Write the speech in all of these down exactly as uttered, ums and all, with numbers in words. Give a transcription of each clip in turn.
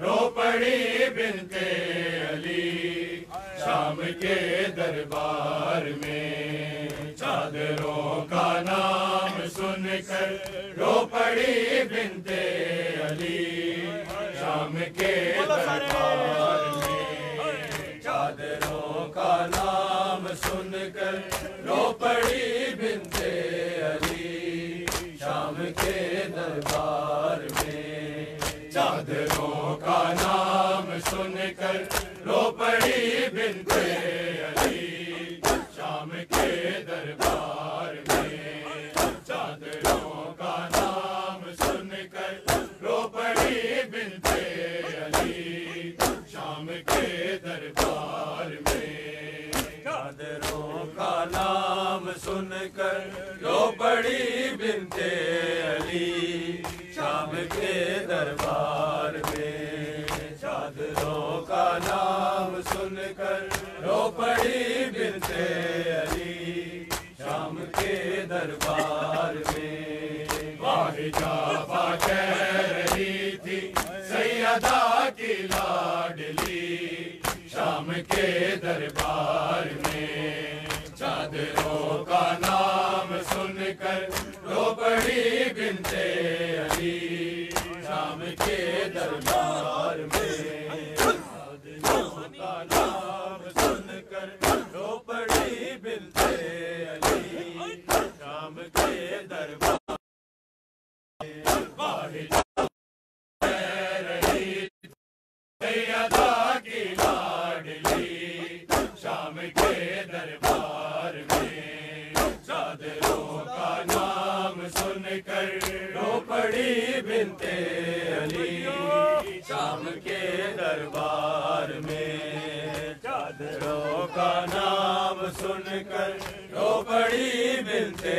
रो पड़ी बिनते अली शाम के दरबार में, चादरों का नाम सुनकर रो पड़ी बिनते अली शाम के दरबार में, चादरों का नाम सुनकर रो पड़ी बिनते अली शाम के दरबार में, चादरों का नाम सुनकर रो पड़ी बिनते अली शाम के दरबार में, चादरों का नाम सुनकर रो पड़ी बिनते अली शाम के दरबार में, चादरों का नाम सुनकर रो पड़ी बिनते अली शाम के दरबार में, चादरों का नाम सुनकर रो पड़ी बिनते अली शाम के दरबार में, वाहिजाफा कह रही थी सैयदा की लाडली शाम के दरबार में, चादरों का नाम सुनकर रो पड़ी बिनते अली शाम के दरबार में, चादरों का नाम सुनकर रो पड़ी बिनते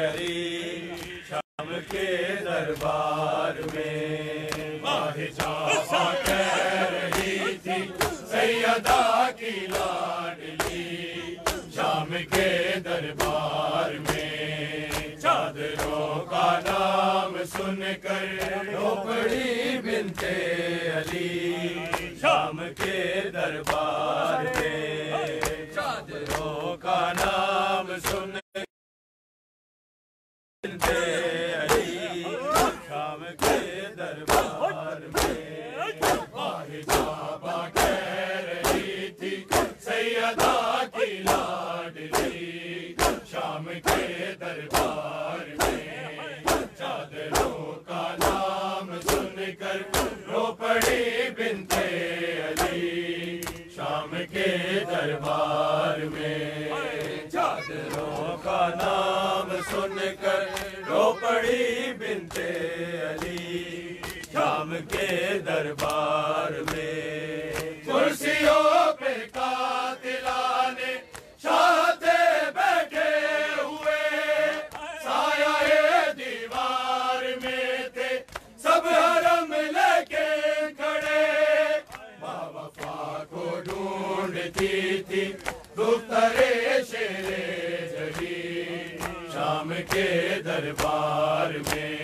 अली शाम के दरबार में, वाहिजाफा कह रही थी सैयदा की लाडली शाम के दरबार में, चादरों का नाम सुनकर रो पड़ी बिनते अली शाम के दरबार में, चादरों का नाम सुनकर रो पड़ी बिनते अली शाम के दरबार में, वाहिजाफा कह रही थी सैयदा की लाडली शाम के दरबार में, चादरों का नाम सुनकर रो पड़ी बिनते अली शाम के दरबार में, चादरों का नाम सुनकर बिनते अली शाम के दरबार में, वाहिजाफा कह रही थी सैयदा की लाडली शाम के दरबार में, चादरों का नाम सुनकर रो पड़ी बिनते अली शाम के दरबार में, चादरों का नाम सुनकर रो पड़ी बिनते अली शाम के दरबार में, कुर्सियों पे कातिलाने चाहते बैठे हुए साया दीवार में थे सब हरम लेके खड़े, बावफा को ढूंढती थी दुफ्तरे शेरे जड़ी शाम के दरबार में,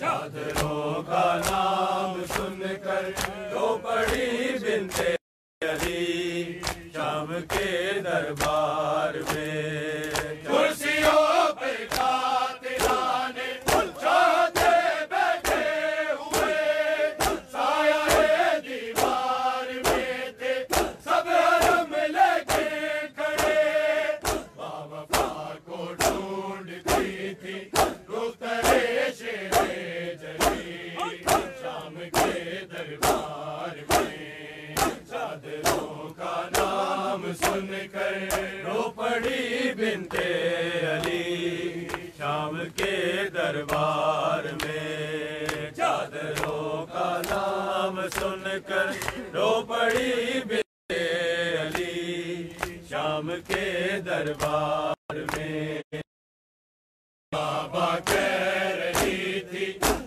चादरों का नाम सुनकर रो पड़ी बिनते अली शाम के दरबार में, कुर्सियों पे कातिलाने चाहते बैठे हुए साया दीवार में थे सब हरम लेके खड़े, बावफा को ढूंढती थी रुतरे शेरे शाम के दरबार में, चादरों का नाम सुनकर रो पड़ी बिनते अली शाम के दरबार में, चादरों का नाम सुनकर रो पड़ी बिनते अली शाम के दरबार में, बाबा कह रही थी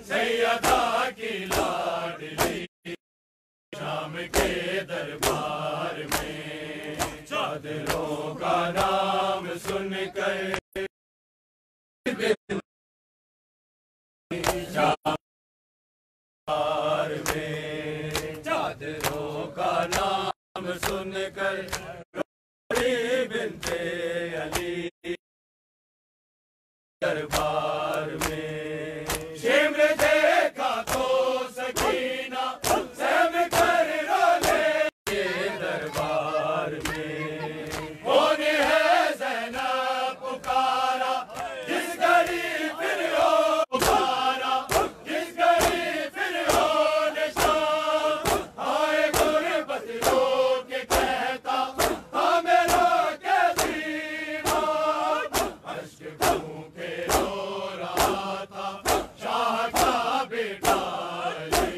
सैयदा की लाडली शाम के दरबार में, चादरों का नाम सुनकर शाम के दरबार में। सुनकर रुक़य्या बिन्ते अली दरबार में शिमर देखा तो सकीना सहम कर रोले के दरबार में होने है ज़ैनब पुकारा जिस घड़ी फिर हो पुकारा जिस घड़ी फिर हो निशान आए गुरबत रो के कहता हमें रो के सीना अश्क भूखे रो रहा था शाह का बेटा अली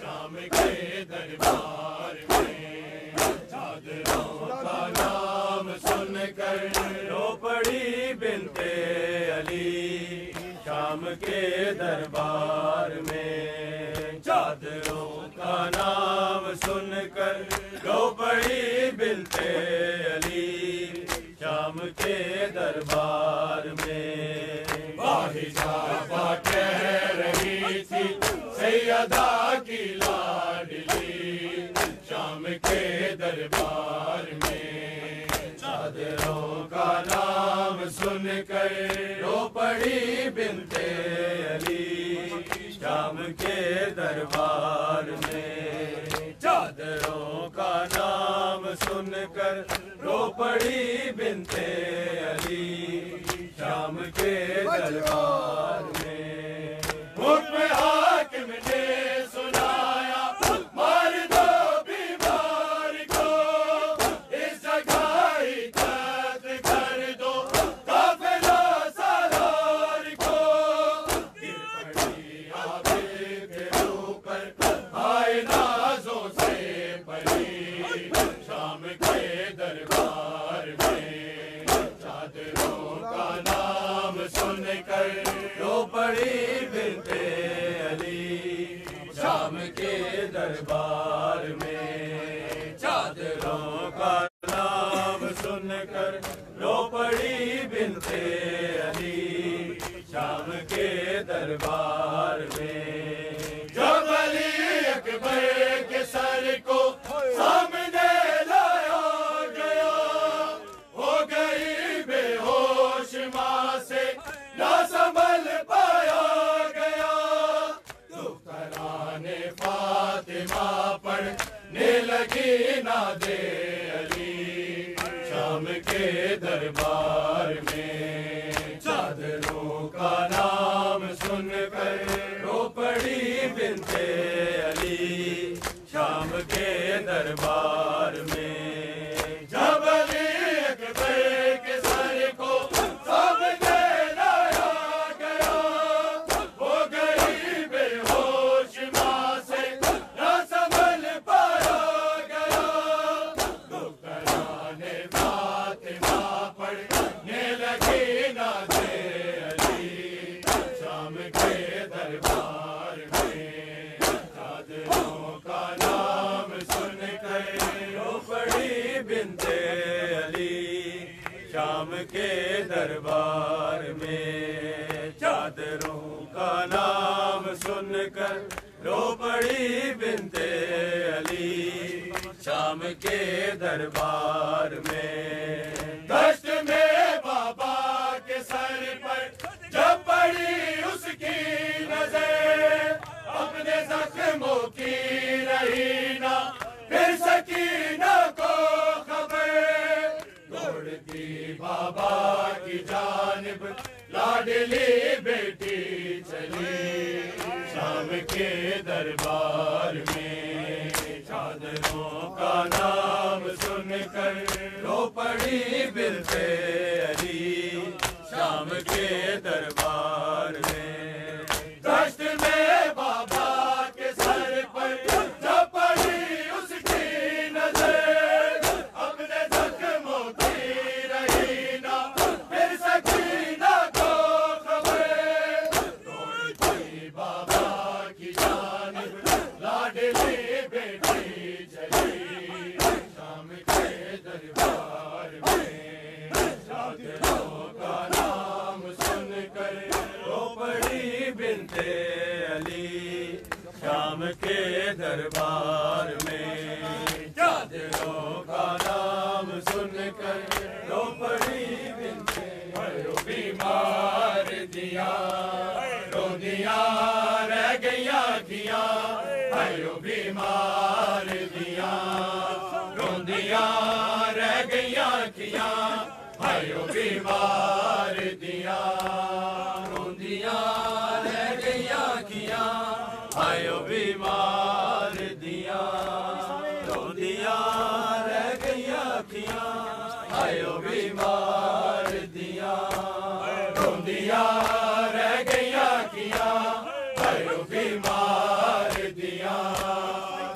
शाम के दरबार में चादरों का नाम सुनकर रो पड़ी बिन्ते अली शाम के दरबार में चादरों का नाम सुनकर रो पड़ी बिन्ते अली शाम के दरबार में बाहिजाबा कह रही थी सैयदा की लाडली शाम के दरबार में चादरों का नाम सुनकर रो पड़ी बिन्ते अली शाम के दरबार में चादरों का नाम सुनकर रो पड़ी बिन्ते अली शाम के दरबार में हुक्म हाकिम ने सुनाया मार दो बीमार को इस जगह इजात कर दो काफिलों सरार को गिर पड़ी आबिद के ऊपर आए नाजों से परी शाम के दरबार में चादरों का नाम सुनकर रो पड़ी बिन्ते अली शाम के दरबार में चादरों का नाम सुनकर रो पड़ी बिन्ते अली शाम के दरबार में जब अली अकबर के सर को सामने पढ़ने लगी नादे अली शाम के दरबार में चादरों का नाम सुनकर रो पड़ी बिन्ते अली शाम के दरबार में जब अली अकबर के सर को सामने लाया गया हो गई बेहोश माँ से बिन्ते अली शाम के दरबार में चादरों का नाम सुनकर रो पड़ी बिन्ते अली शाम के दरबार में दश्त में बाबा के सर पर जब पड़ी उसकी नजर अपने जख्मों की रही ना फिर सकीना को बाबा की जानिब लाडली बेटी चली शाम के दरबार में चादरों का नाम सुनकर रो पड़ी बिन्ते अली शाम के दरबार में दश्त में बाबा के सर पर जब पड़ी उसकी नजर बिन्ते अली शाम के दरबार में चादर दिया रो दिया रह गया दिया आयो बीमार दिया रो दिया रह गया दिया आयो बीमार दिया रो दिया रह गया किया आयो बीमार दिया रो दिया रह गया किया आयो बीमार दिया रो दिया रह गया किया आयो बीमार दिया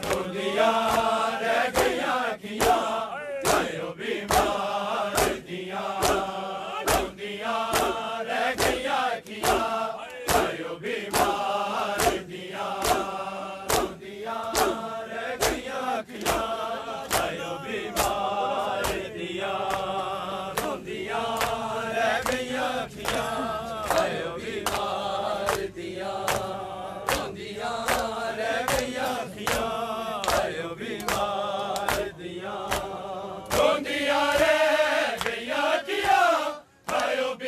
रो दिया रह गया किया आयो बीमार दिया रो दिया रह गया किया आयो बीमार दिया रो दिया रह गया किया आयो बीमार दिया रो दिया रह गया किया आयो बीमार दिया रो दिया रह गया किया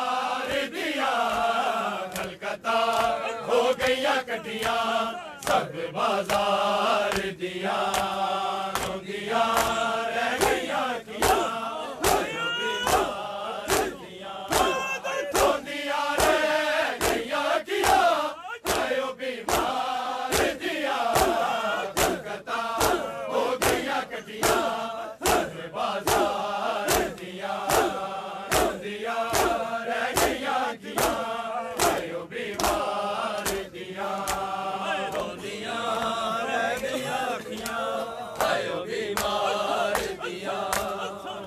आयो बीमार दिया रो दिया रह गया किया आयो बीमार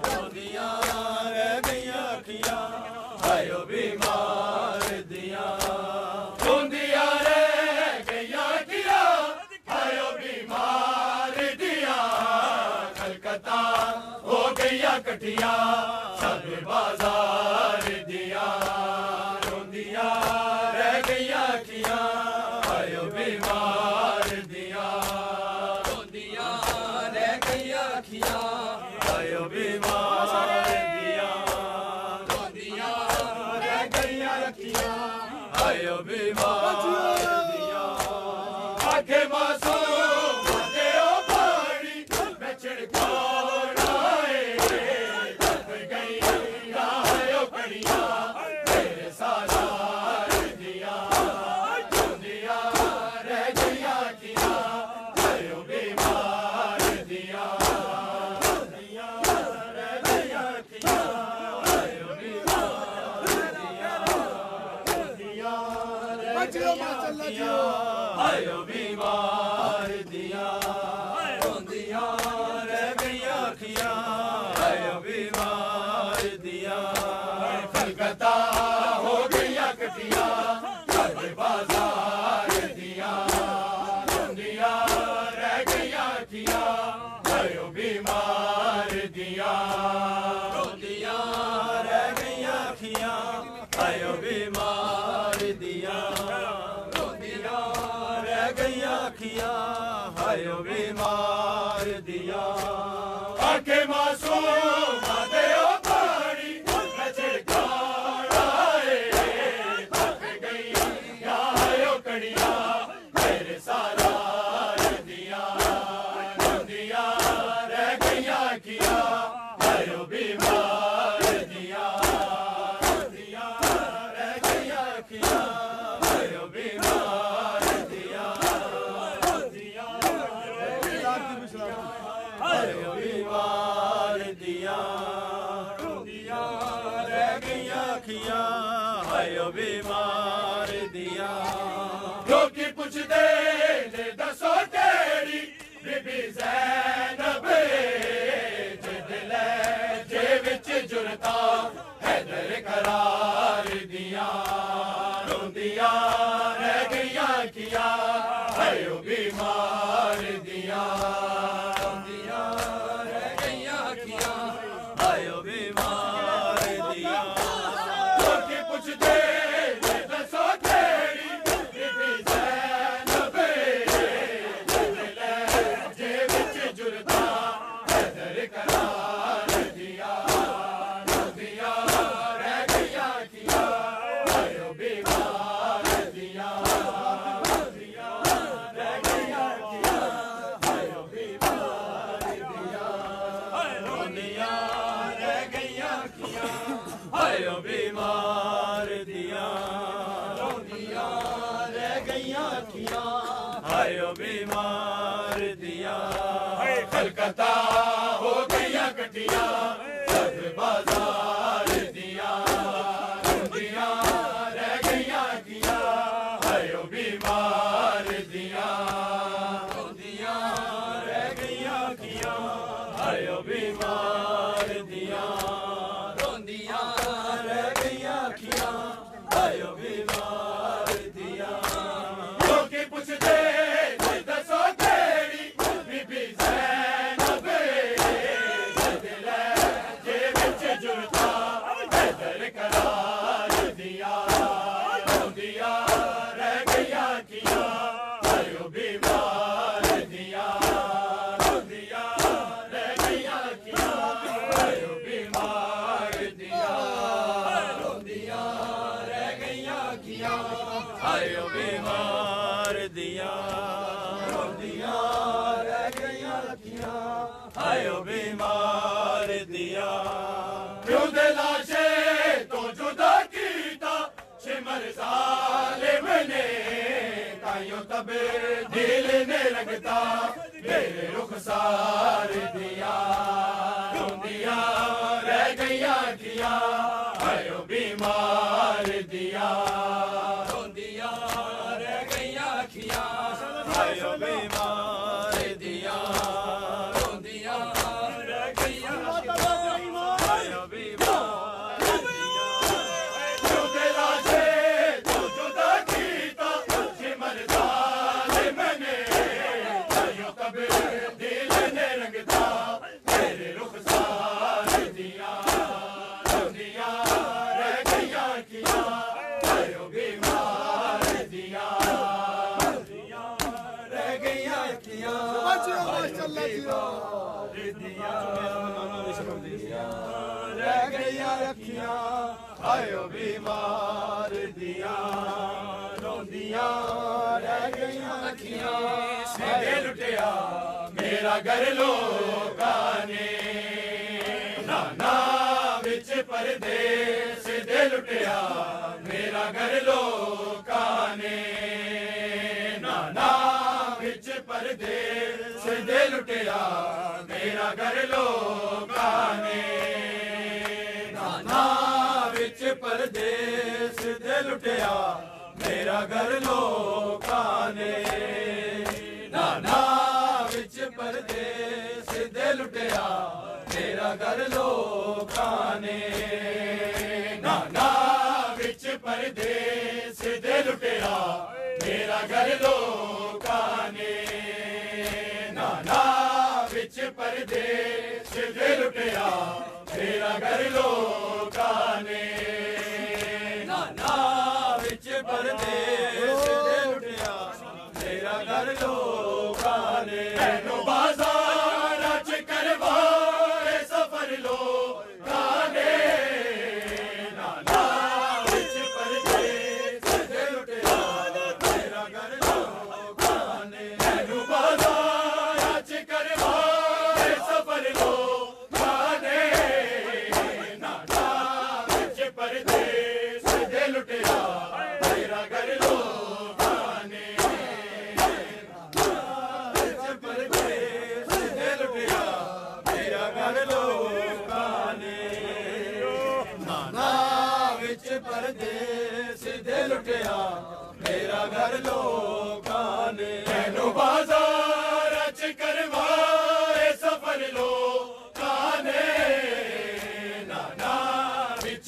दिया कलकत्ता हो गया कटिया सब बाजार दिया रो दिया रह गया किया आयो बीमार दिया रो दिया रह गया किया आयो बीमार दिया कलकत्ता हो गया कटिया सब बाजार दिया रो दिया रह गया किया आयो बीमार दिया रो दिया रह गया किया आयो बीमार दिया रो दिया रह गया किया आयो बीमार दिया रो दिया रह गया किया आयो बीमार दिया कलकत्ता हो गया कटिया सब बाजार दिया रो दिया रह गया किया आयो बीमार दिया रो दिया रह गया किया आयो बीमार दिया रो दिया रह गया किया आयो बीमार दिया आंखें मासूम होते हो पानी में छिड़काव आए डूब गई आयो कड़िया मेरे साजार दिया रो दिया रह गया किया आयो बीमार दिया रो दिया रह गया किया आयो बीमार दिया रो दिया रह गया किया आयो बीमार दिया रो दिया रह गया किया आयो बीमार दिया कलकत्ता हो गया कटिया सब बाजार दिया रो दिया रह गया किया आयो बीमार दिया रो दिया रह गया किया आयो बीमार दिया रो दिया रह गया किया आयो बीमार दिया आंखें मासूम आते हो पानी में छिड़काव आए थक गई आयो कड़िया मेरे साजार दिया रो दिया रह गया किया आयो बीमार दिया रो दिया रह गया किया आयो बीमार दिया रो दिया रह गया किया आयो बीमार दिया रो दिया रह गया किया आयो बीमार दिया लोग पूछते ने दसो तेरी बीबी ज़ैनब जुरता है दर करार दिया रो दिया रह गया किया आयो बीमार दिया रो दिया रह गया किया आयो बीमार दिया लोग पूछते दसो तेरी बीबी ज़ैनब जे विच जुरता है दर करार दिया रो दिया रह गया किया आयो किया, हायो बीमार दिया। कलकत्ता हो गया कटिया, सब बाजार दिया, दिया रह गया किया, हायो बीमार दिया, दिया रह गया किया, हायो बीमार दिया, दिया रह गया किया, हायो बीमार दिया। लोग पूछते दसो तेरी बीबी दिल ने लगता मेरे रुखसार दिया, दिया रह गया किया, आयो बीमार दिया, दिया रह गया किया, आयो बीमार दिया, दिया रह गया, आयो बीमार दिया। से तो जुदा गीता मरता रह गया रखिया, आयो बीमार दिया, रोंदिया रह गया रखिया, सीधे लुटिया मेरा घर लोकाने, नाना बिच परदे सीधे लुटिया मेरा घर लोकाने, नाना बिच परदे सीधे लुटिया मेरा घर लोकाने, नाना बिच परदेस दे लुटिया मेरा घर लोकाने, नाना बिच परदेस दे लुटिया मेरा घर लोकाने, नाना बिच परदेस दे लुटिया मेरा घर लोकाने, परदेस दे लुटिया मेरा घर लोकाने, नाना बिच परदेस दे लुटिया मेरा घर लोकाने। मैनू बाजार च करवा सफर लो काने, नाना बिच परदेस दे लुटिया मेरा घर लोकाने, मैनू बाजार परदेस दे लुटिया मेरा घर लोकाने, मैनू बाजार च करवाए सफर लो काने, नाना बिच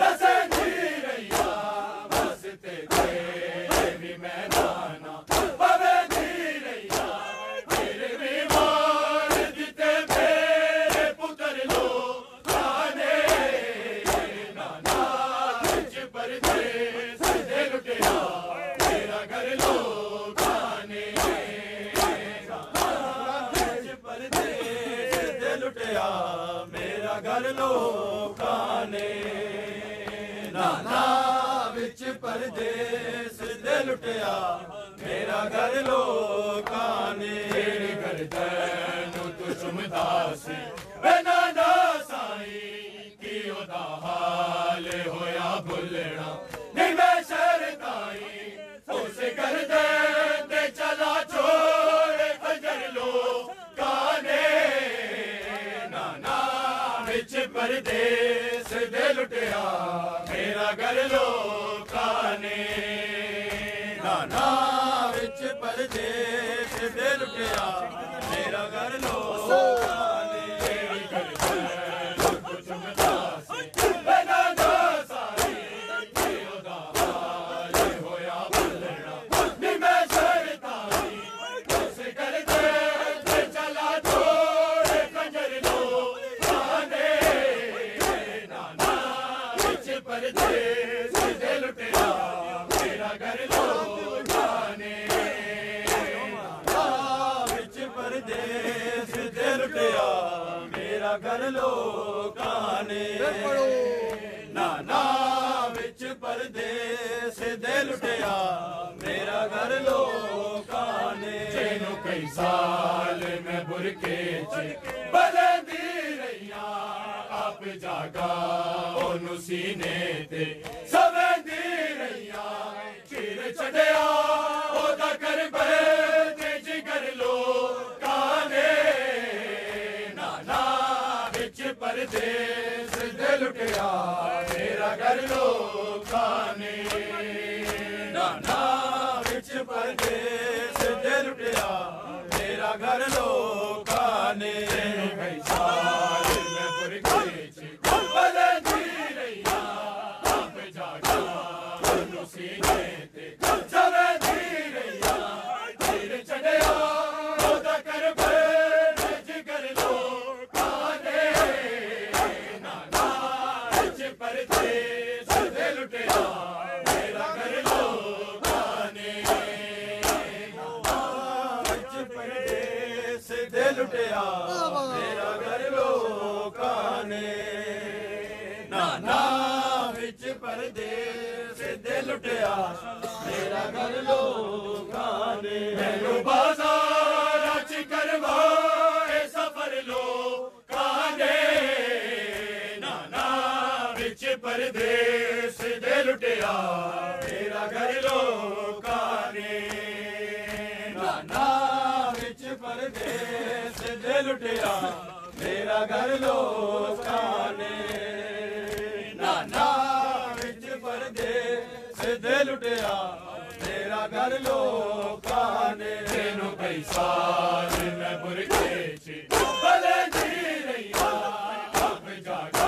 दस धीरैया बसते तेरे भी मैदाना, बवे धीरैया तेरे भी मार दिते मेरे पुत्र लोकाने, नाना बिच परदेस दे लुटिया मेरा घर लोकाने, नाना बिच परदेस जा मेरा घर लोकाने नाना विच परदेस दे लुटिया मेरा घर लोकाने तेरी गर्दन तू चुमदा सी वे नाना साई की ओदा हाल होया भुलना नहीं मैं शरदाई उस गर्दन ते चला छोड़ अजर लोकाने नाना विच परदेस दे लुटिया मेरा घर लोकाने परदेस दे लुटिया मेरा घर लोकाने तेरी गर्दन तू चुमदा सी वे नाना साई की ओदा हाल होया भुलना नहीं मैं शरदाई उस गर्दन ते चला छोड़ अजर लोकाने नाना विच परदेस दे लुटिया मेरा घर लोकाने परदेस दे लुटिया मेरा घर लोकाने नाना विच परदेस दे लुटिया मेरा घर लोकाने तेनू कई साल में बुरके बदलती रहिया आप जागा ओनू सीने ते समझदी रहिया चिर छड़िया ओदा कर बे जिगर लो परदेस दे लुटिया मेरा घर लोकाने नाना विच परदेस दे लुटिया मेरा घर लोकाने लुटिया मेरा घर लोकाने नाना विच परदेस दे लुटिया मेरा घर लोकाने मैनू बाजार च करवाए सफर लोकाने नाना विच परदेस दे लुटिया मेरा घर लोकाने नाना विच परदेस दे लुटिया मेरा घर लोकाने नाना विच परदेस दे लुटिया मेरा घर लोकाने तेनू कई साल मैं बुरके च भले जी रहिया आप जागा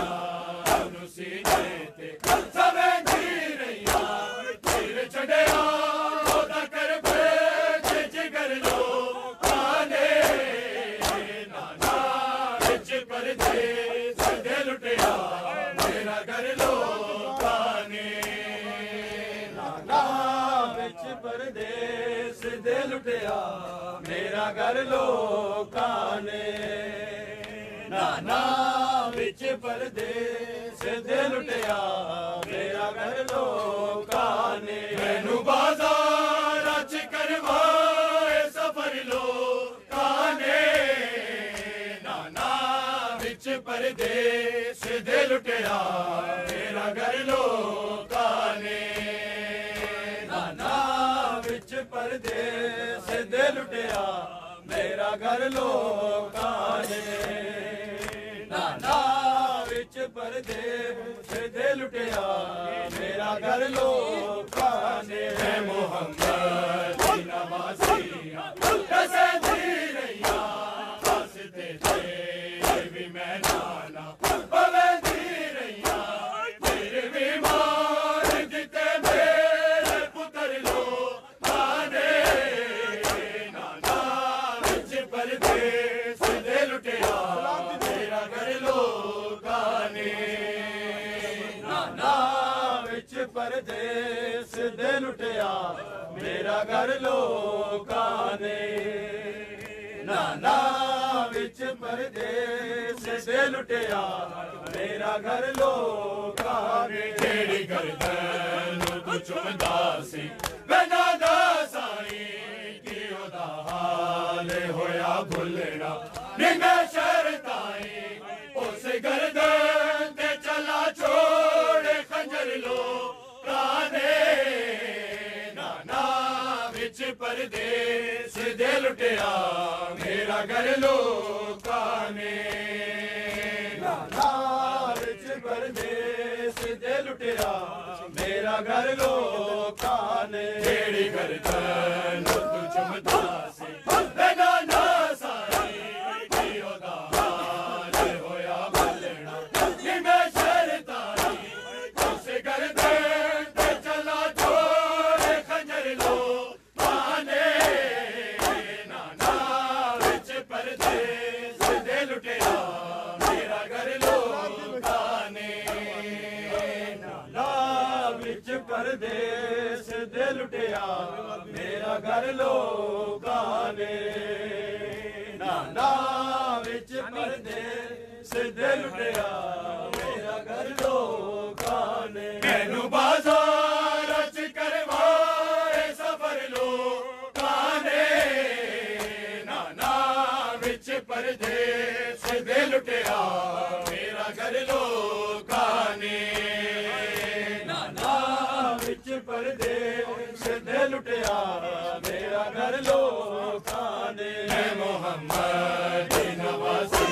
ओनू सीने ते समझदी रहिया चिर छड़िया ओदा कर बे जिगर लोकाने परदेस दे लुटिया मेरा घर लोकाने नाना विच परदेस दे लुटिया मेरा घर लोकाने नाना विच परदेस दे लुटिया मेरा घर लोकाने मैनू बाजार च करवाए सफर लोकाने परदेस दे लुटिया मेरा घर लोकाने नाना विच परदेस दे लुटिया मेरा घर लोकाने नाना विच परदेस दे लुटिया मेरा घर लोकाने मैं मोहम्मद दी नवासिया कसदी रहिया हसदे थे मैं नाना बवंदी रहिया फिर भी मार दिते मेरे पुत्र लोकाने नाना विच परदेस दे लुटिया मेरा घर लोकाने नाना विच परदेस दे लुटिया मेरा घर लोकाने नाना बिच परदेस से लुटिया मेरा घर लोका ने तेरी गर्दन तू चुमदा सी बना दा साई की ओदा हाल होया भुलना ने मैं शरताई उस गर्दन ते चला छोड़ खंजर लोका ने नाना बिच परदेस दे लुटिया मेरा घर लोका ने मेरा घर लोका ने तेरी गर्दन तू चुमदा सी बना दा साई की ओदा हाल होया भुलना ने मैं शरताई उस गर्दन ते चला छोड़ खंजर लोका ने नाना बिच परदेस दे लुटिया मेरा घर लोका ने परदेस दे लुटिया मेरा घर लोका ने नाना विच परदेस दे लुटिया मेरा घर लोका ने मैनू बाजार च करवाए सफर लोका ने नाना विच परदेस दे लुटिया मेरा घर लोका ने परदेस दे लुटिया मेरा घर लोका ने मैं मोहम्मद नवासी